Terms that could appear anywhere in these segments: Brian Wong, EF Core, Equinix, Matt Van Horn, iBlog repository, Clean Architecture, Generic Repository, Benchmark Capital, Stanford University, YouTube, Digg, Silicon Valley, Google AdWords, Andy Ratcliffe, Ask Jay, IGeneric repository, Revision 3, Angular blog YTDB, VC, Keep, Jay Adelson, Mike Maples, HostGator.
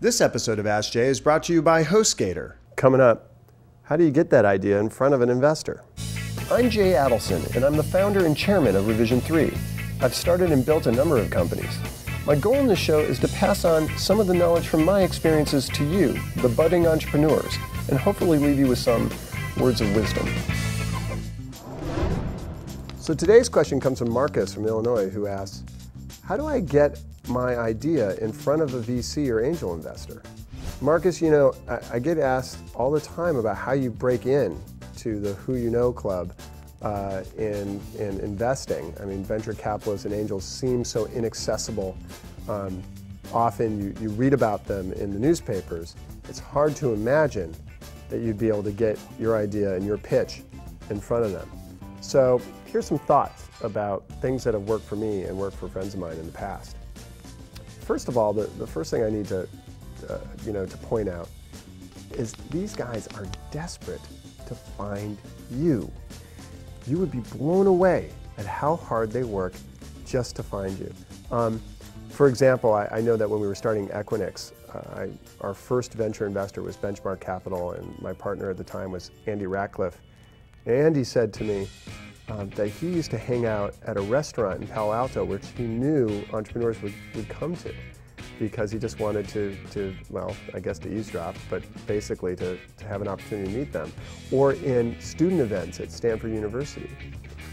This episode of Ask Jay is brought to you by HostGator. Coming up, how do you get that idea in front of an investor? I'm Jay Adelson, and I'm the founder and chairman of Revision 3. I've started and built a number of companies. My goal in this show is to pass on some of the knowledge from my experiences to you, the budding entrepreneurs, and hopefully leave you with some words of wisdom. So today's question comes from Marcus from Illinois, who asks, how do I get my idea in front of a VC or angel investor? Marcus, you know, I get asked all the time about how you break in to the Who You Know Club in investing. I mean, venture capitalists and angels seem so inaccessible. Often you read about them in the newspapers. It's hard to imagine that you'd be able to get your idea and your pitch in front of them. So here's some thoughts about things that have worked for me and worked for friends of mine in the past. First of all, the first thing I need to point out is these guys are desperate to find you. You would be blown away at how hard they work just to find you. For example, I know that when we were starting Equinix, our first venture investor was Benchmark Capital, and my partner at the time was Andy Ratcliffe. And Andy said to me that he used to hang out at a restaurant in Palo Alto, which he knew entrepreneurs would come to, because he just wanted to eavesdrop, but basically to have an opportunity to meet them. Or in student events at Stanford University,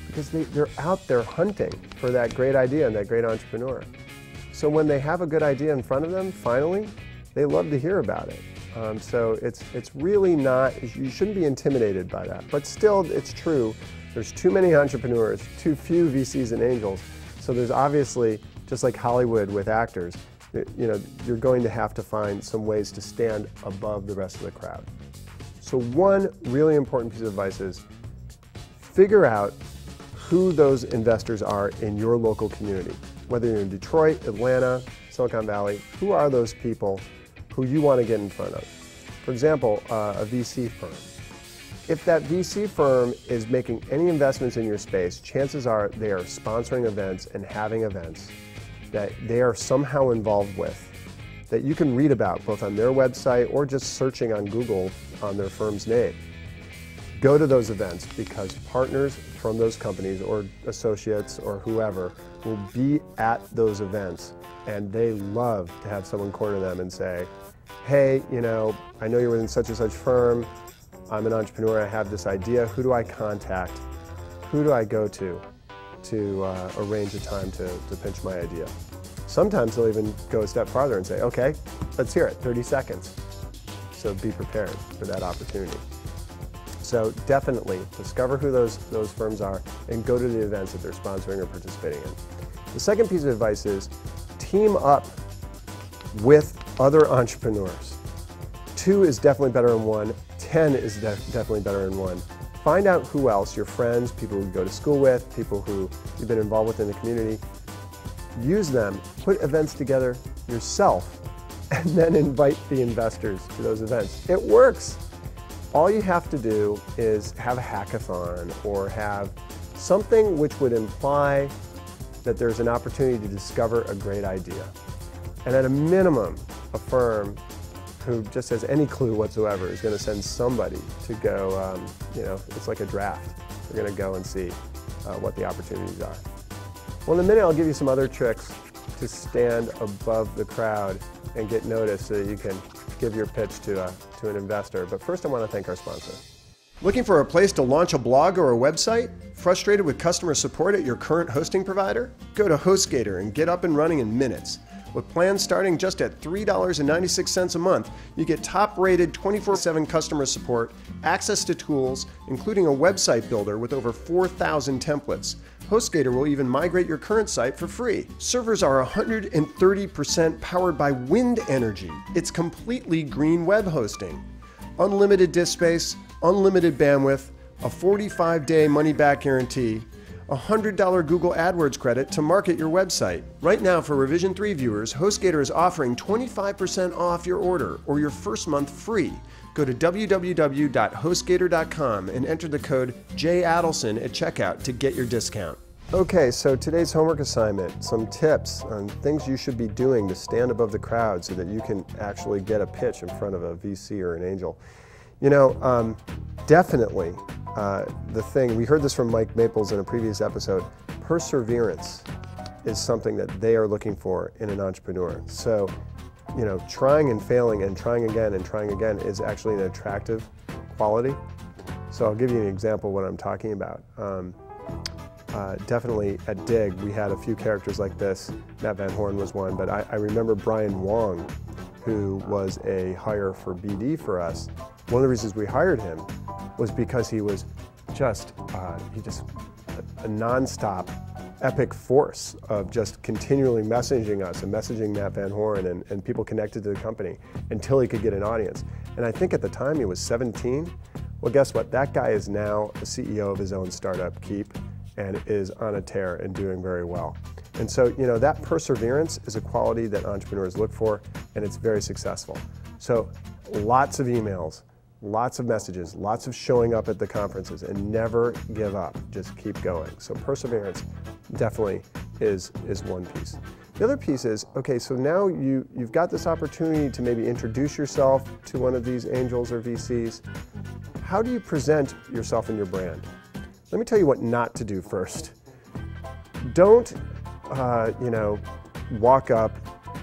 because they're out there hunting for that great idea and that great entrepreneur. So when they have a good idea in front of them, finally, they love to hear about it. So it's really not, you shouldn't be intimidated by that. But still, it's true, there's too many entrepreneurs, too few VCs and angels, so there's obviously, just like Hollywood with actors, you know, you're going to have to find some ways to stand above the rest of the crowd. So one really important piece of advice is figure out who those investors are in your local community. Whether you're in Detroit, Atlanta, Silicon Valley, who are those people who you want to get in front of? For example, a VC firm. If that VC firm is making any investments in your space, chances are they are sponsoring events and having events that they are somehow involved with, that you can read about both on their website or just searching on Google on their firm's name. Go to those events, because partners from those companies or associates or whoever will be at those events, and they love to have someone corner them and say, hey, you know, I know you're within such and such firm, I'm an entrepreneur, I have this idea, who do I contact, who do I go to arrange a time to pitch my idea. Sometimes they'll even go a step farther and say, okay, let's hear it, 30 seconds. So be prepared for that opportunity. So definitely discover who those firms are and go to the events that they're sponsoring or participating in. The second piece of advice is team up with other entrepreneurs. 2 is definitely better than 1. 10 is definitely better than 1. Find out who else, your friends, people who you go to school with, people who you've been involved with in the community. Use them, put events together yourself, and then invite the investors to those events. It works. All you have to do is have a hackathon or have something which would imply that there's an opportunity to discover a great idea. And at a minimum, a firm who just has any clue whatsoever is going to send somebody to go, it's like a draft. They're going to go and see what the opportunities are. Well, in a minute I'll give you some other tricks to stand above the crowd and get noticed so that you can give your pitch to an investor. But first I want to thank our sponsor. Looking for a place to launch a blog or a website? Frustrated with customer support at your current hosting provider? Go to HostGator and get up and running in minutes. With plans starting just at $3.96 a month, you get top-rated 24/7 customer support, access to tools, including a website builder with over 4,000 templates. HostGator will even migrate your current site for free. Servers are 130% powered by wind energy. It's completely green web hosting. Unlimited disk space, unlimited bandwidth, a 45-day money-back guarantee, $100 Google AdWords credit to market your website. Right now, for Revision 3 viewers, HostGator is offering 25% off your order or your first month free. Go to www.hostgator.com and enter the code JAdelson at checkout to get your discount. Okay, so today's homework assignment, some tips on things you should be doing to stand above the crowd so that you can actually get a pitch in front of a VC or an angel. You know, definitely the thing, we heard this from Mike Maples in a previous episode, perseverance is something that they are looking for in an entrepreneur. So, you know, trying and failing and trying again is actually an attractive quality. So I'll give you an example of what I'm talking about. Definitely at Digg, we had a few characters like this. Matt Van Horn was one, but I remember Brian Wong, who was a hire for BD for us. One of the reasons we hired him was because he was just, a nonstop epic force of just continually messaging us and messaging Matt Van Horn and people connected to the company until he could get an audience. And I think at the time he was 17. Well, guess what? That guy is now a CEO of his own startup, Keep, and is on a tear and doing very well. And so, you know, that perseverance is a quality that entrepreneurs look for, and it's very successful. So lots of emails, lots of messages, lots of showing up at the conferences, and never give up, just keep going. So perseverance definitely is one piece. The other piece is, okay, so now you've got this opportunity to maybe introduce yourself to one of these angels or VCs. How do you present yourself and your brand? Let me tell you what not to do first. Don't, walk up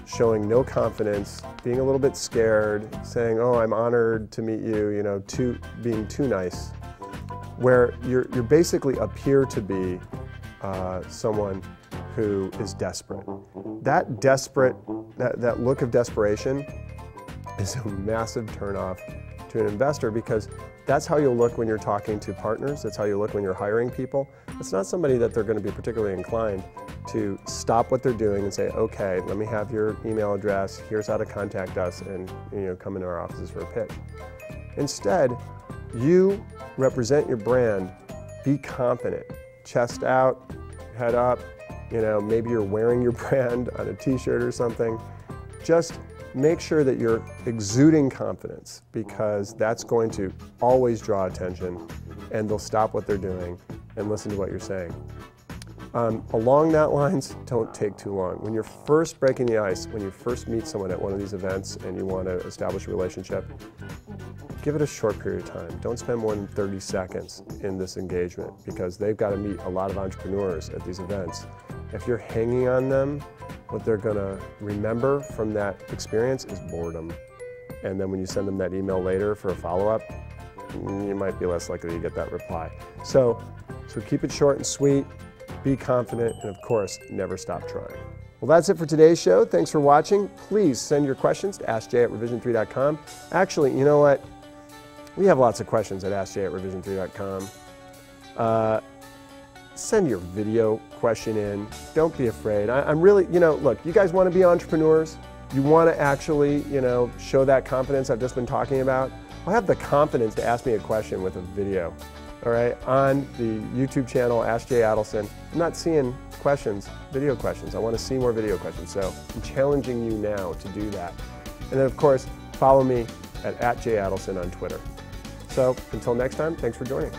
showing no confidence, being a little bit scared, saying, "Oh, I'm honored to meet you," you know, being too nice, where you're basically appear to be someone who is desperate. That look of desperation is a massive turnoff to an investor, because that's how you'll look when you're talking to partners, that's how you look when you're hiring people. It's not somebody that they're going to be particularly inclined to stop what they're doing and say, okay, let me have your email address, here's how to contact us, and come into our offices for a pitch. Instead, you represent your brand, be confident, chest out, head up, maybe you're wearing your brand on a t-shirt or something. Just make sure that you're exuding confidence, because that's going to always draw attention, and they'll stop what they're doing and listen to what you're saying. Along that lines, don't take too long. When you're first breaking the ice, when you first meet someone at one of these events and you want to establish a relationship, give it a short period of time. Don't spend more than 30 seconds in this engagement, because they've got to meet a lot of entrepreneurs at these events. If you're hanging on them, what they're going to remember from that experience is boredom. And then when you send them that email later for a follow-up, you might be less likely to get that reply. So keep it short and sweet, be confident, and of course, never stop trying. Well, that's it for today's show. Thanks for watching. Please send your questions to AskJay@revision3.com. Actually, you know what? We have lots of questions at AskJay@revision3.com. Send your video question in. Don't be afraid. I'm really, look, you guys want to be entrepreneurs. You want to actually, show that confidence I've just been talking about. Well, have the confidence to ask me a question with a video, all right, on the YouTube channel, Ask Jay Adelson. I'm not seeing questions, video questions. I want to see more video questions, so I'm challenging you now to do that. And then, of course, follow me at @JayAdelson on Twitter. So until next time, thanks for joining.